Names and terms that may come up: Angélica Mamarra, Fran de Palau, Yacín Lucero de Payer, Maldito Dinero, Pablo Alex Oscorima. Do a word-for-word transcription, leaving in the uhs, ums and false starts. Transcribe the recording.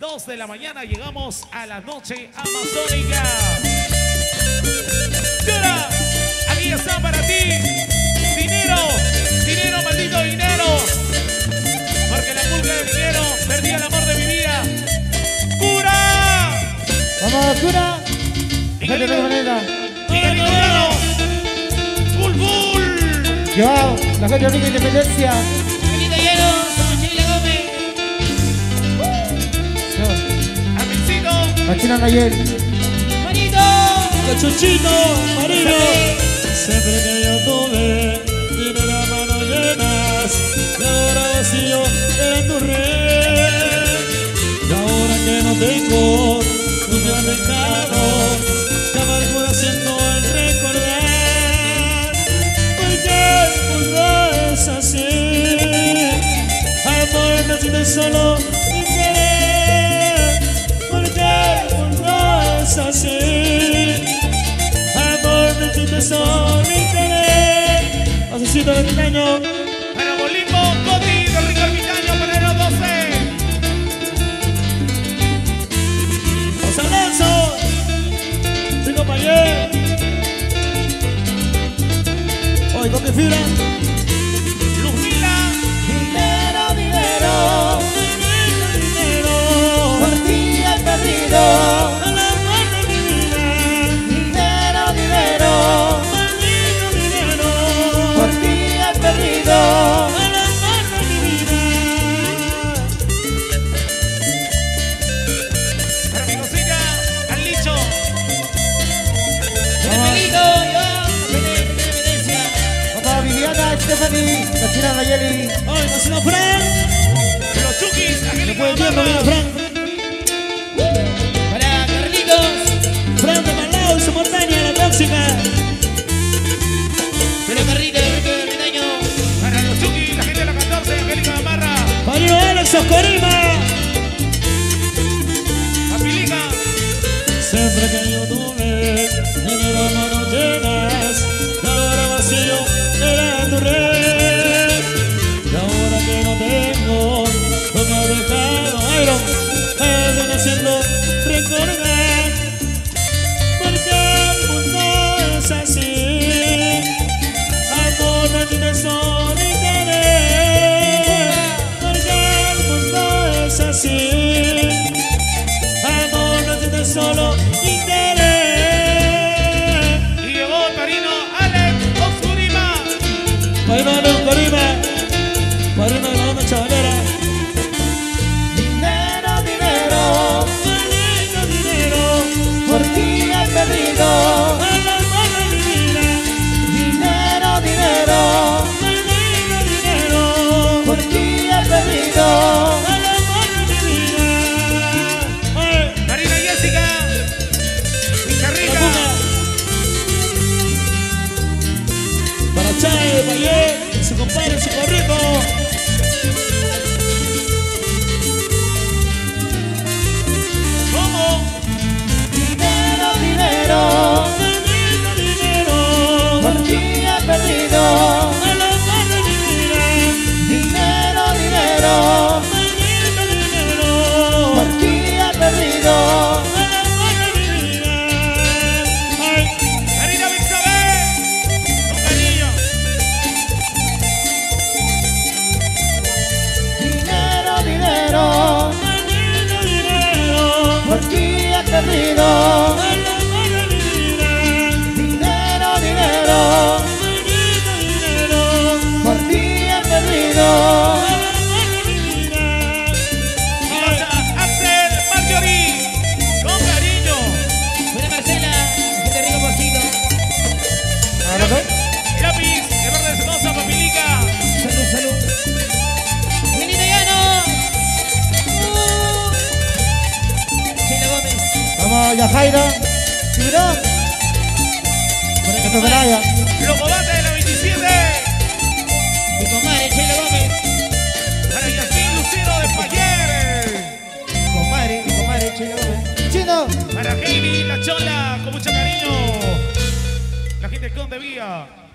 dos de la mañana llegamos a la noche amazónica. ¡Llora! Aquí está para ti. Dinero, dinero, maldito dinero. Porque la culpa de dinero, perdí el amor de mi vida. ¡Cura! ¡Vamos, cura! ¡Miguelito! ¡Miguelito Dinero! ¡Full, full! ¡Yo! ¡La gente de independencia! ¡Miguelito Dinero! Machina Nayel Marino Cachuchito Marino. Siempre que yo tuve tiene las manos llenas y ahora vacío era tu red. Y ahora que no tengo no me has dejado que amargura siento al recordar. ¿Por qué no es así? Amor, me siento solo sin querer. Así, amor, me siento solo mi querer. Asesino de Pitaño para Bolimbo, Cotito, Rico Pitaño, Panero doce José Alonso, mi compañero. Hoy toque fibra Luzmila. Dinero, dinero, dinero, dinero, por ti he perdido. Stephanie, Cachina Nayeli, hoy Cachina Fran, los Chukis, Angélica Mamá, para Carlitos, Fran de Palau, su montaña, la tóxica, pero Carlitos, para los Chukis, la gente de la catorce, Angélica Mamarra, Pablo Alex Oscorima, Apilica. Siempre que yo tuve, tiene las manos llenas, y ahora vacío. Y ahora que no tengo, no me ha dejado. Ay, no, eso me haciendo recordar. Porque el mundo es así. Amor, no tienes solo interés. Porque el mundo es así. Amor, no tienes solo interés. Corima, corima, corima, corima, chavalera. Dinero, dinero, maldito dinero, por ti he perdido el amor de mi vida. Dinero, dinero, maldito dinero, por ti he perdido el amor de mi vida. Marina Jessica, Picharrica, para Chay de Valle. Compadre, su corrico. ¿Cómo? Dinero, dinero, maldito dinero, por ti he perdido el amor de mi vida. Dinero, dinero, maldito dinero, por ti he perdido el amor de mi vida. Marina Vixabé, un cariño. Maldito dinero, por ti he perdido el amor de mi vida. Dinero, dinero, maldito dinero, por ti he perdido el amor de mi vida. Vamos a hacer Marjorie con cariño. Buena Marcela, que te rico pocito. Lápiz, el verde de su cosa, papilica. Salud, salud. Yajaira, Chibirón, para que toque la Los Cobates de la veintisiete, mi comadre Chile Gómez, para Yacín Lucero de Payer, comadre, mi comadre Chile Gómez, Chino, para Heidi La Chola, con mucho cariño, la gente de Conde Vía.